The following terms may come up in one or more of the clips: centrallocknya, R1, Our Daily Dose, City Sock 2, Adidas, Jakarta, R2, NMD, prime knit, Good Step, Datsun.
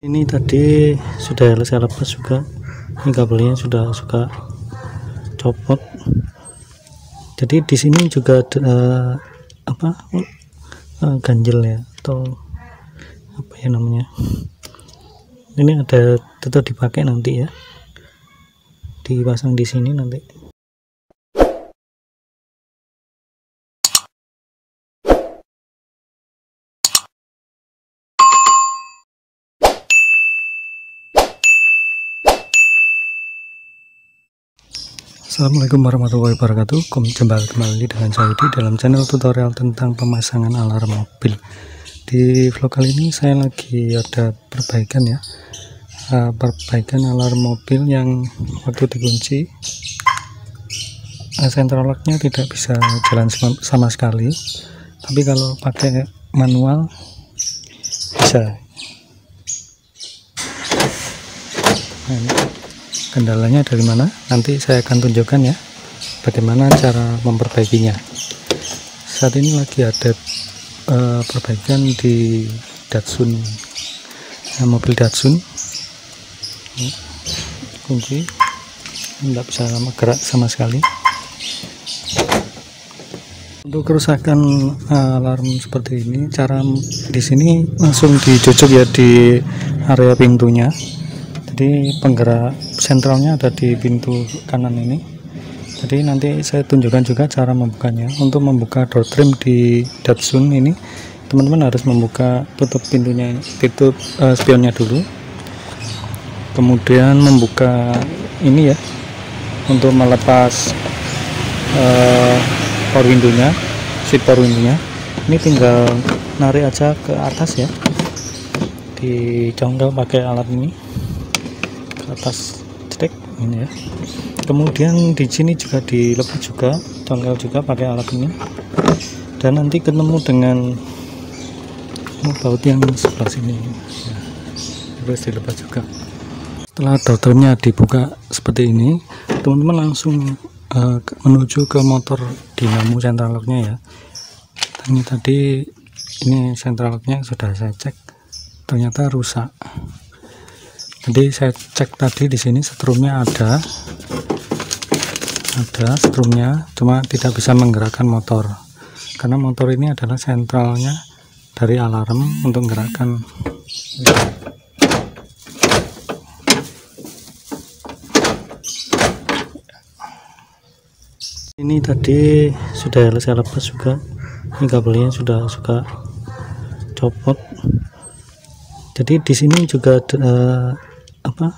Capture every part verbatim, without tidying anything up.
Ini tadi sudah saya lepas juga, ini kabelnya sudah suka copot. Jadi di sini juga ada, uh, apa uh, ganjel ya, atau apa ya namanya, ini ada tetap dipakai nanti ya, dipasang di sini nanti. Assalamualaikum warahmatullahi wabarakatuh. Jumpa kembali dengan saya di dalam channel tutorial tentang pemasangan alarm mobil. Di vlog kali ini saya lagi ada perbaikan ya, uh, perbaikan alarm mobil yang waktu dikunci uh, senter locknya tidak bisa jalan sama, sama sekali. Tapi kalau pakai manual bisa. Nah, ini kendalanya dari mana, nanti saya akan tunjukkan ya bagaimana cara memperbaikinya. Saat ini lagi ada uh, perbaikan di Datsun, nah, mobil Datsun kunci tidak bisa bergerak sama sekali. Untuk kerusakan uh, alarm seperti ini, cara di sini langsung dicucuk ya di area pintunya. Jadi penggerak sentralnya ada di pintu kanan ini. Jadi nanti saya tunjukkan juga cara membukanya. Untuk membuka door trim di Datsun ini, teman-teman harus membuka tutup pintunya, tutup uh, spionnya dulu. Kemudian membuka ini ya, untuk melepas uh, power window-nya, seat power window-nya. Ini tinggal narik aja ke atas ya, dicongkel pakai alat ini. Atas cedek ini ya. Kemudian di sini juga dilepas juga, congkel juga pakai alat ini. Dan nanti ketemu dengan oh, baut yang sebelah sini. Ya, terus dilepas juga. Setelah door trimnya dibuka seperti ini, teman-teman langsung uh, menuju ke motor dinamo central locknya ya. Ini tadi ini central locknya sudah saya cek, ternyata rusak. Jadi saya cek tadi di sini setrumnya ada, ada setrumnya, cuma tidak bisa menggerakkan motor karena motor ini adalah sentralnya dari alarm untuk menggerakkan. Ini tadi sudah saya lepas juga, ini kabelnya sudah suka copot. Jadi di sini juga ada apa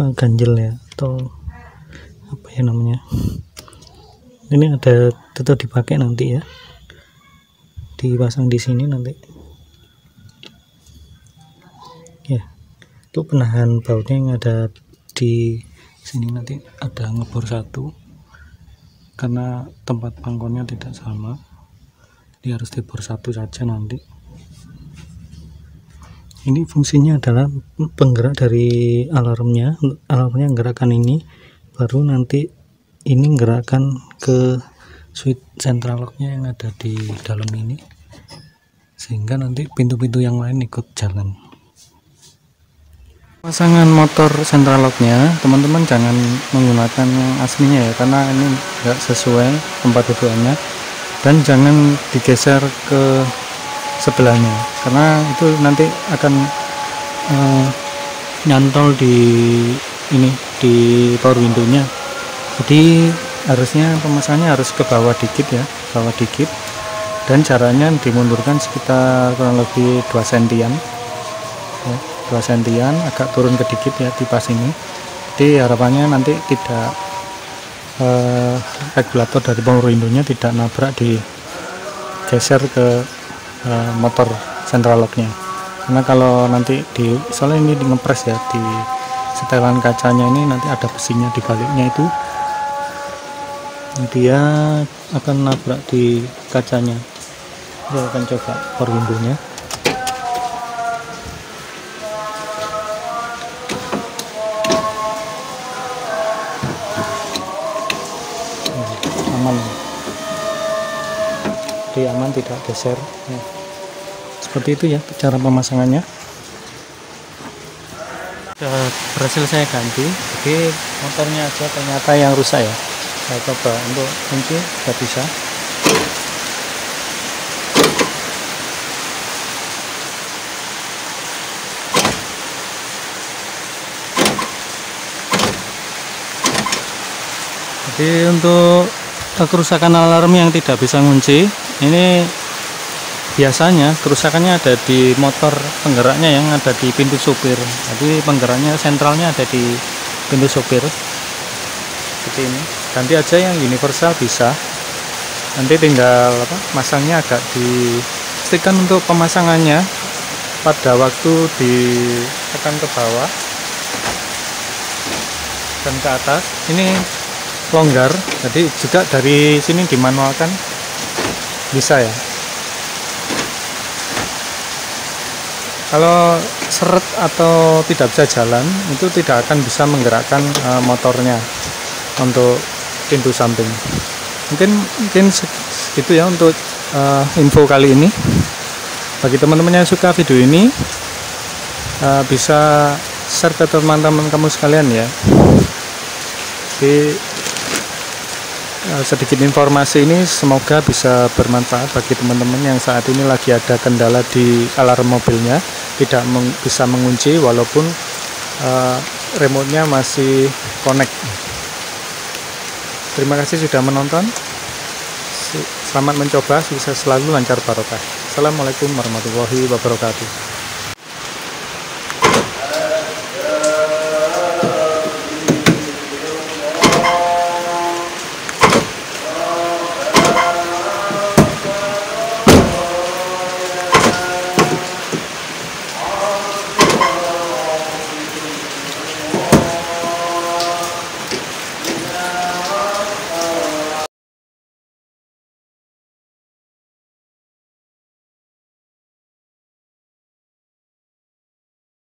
uh, ganjel ya, atau apa ya namanya, ini ada tetap dipakai nanti ya, dipasang di sini nanti ya. Untuk penahan bautnya yang ada di sini nanti ada ngebor satu karena tempat pangkonnya tidak sama, dia harus dibor satu saja nanti. Ini fungsinya adalah penggerak dari alarmnya, alarmnya gerakan ini, baru nanti ini gerakan ke switch central locknya yang ada di dalam ini, sehingga nanti pintu-pintu yang lain ikut jalan. Pasangan motor central locknya, teman-teman jangan menggunakan yang aslinya ya, karena ini nggak sesuai tempat tujuannya, dan jangan digeser ke sebelahnya karena itu nanti akan uh, nyantol di ini di power window-nya. Jadi harusnya pemasangannya harus ke bawah dikit ya, bawah dikit, dan caranya dimundurkan sekitar kurang lebih dua sentian ya, dua sentian agak turun ke dikit ya di pas ini. Jadi harapannya nanti tidak uh, regulator dari power window-nya tidak nabrak di geser ke motor central locknya, karena kalau nanti di soalnya ini di ngepres ya, di setelan kacanya ini nanti ada besinya di baliknya, itu dia akan nabrak di kacanya. Dia akan coba power window-nya. Nah, aman, dia aman tidak geser ya. Seperti itu ya cara pemasangannya. Sudah berhasil saya ganti, jadi motornya aja ternyata yang rusak ya. Saya coba untuk kunci, nggak bisa. Jadi untuk kerusakan alarm yang tidak bisa ngunci ini biasanya kerusakannya ada di motor penggeraknya yang ada di pintu supir. Jadi penggeraknya sentralnya ada di pintu supir seperti ini. Ganti aja yang universal bisa. Nanti tinggal apa? Masangnya agak di pastikan untuk pemasangannya pada waktu ditekan ke bawah dan ke atas. Ini longgar, jadi juga dari sini dimanualkan bisa ya. Kalau seret atau tidak bisa jalan itu tidak akan bisa menggerakkan uh, motornya untuk pintu samping. Mungkin mungkin segitu ya untuk uh, info kali ini. Bagi teman-teman yang suka video ini uh, bisa share ke teman-teman kamu sekalian ya. Jadi sedikit informasi ini semoga bisa bermanfaat bagi teman-teman yang saat ini lagi ada kendala di alarm mobilnya, tidak meng bisa mengunci walaupun uh, remote-nya masih connect. Terima kasih sudah menonton, selamat mencoba, sukses selalu, lancar barokah. Assalamualaikum warahmatullahi wabarakatuh.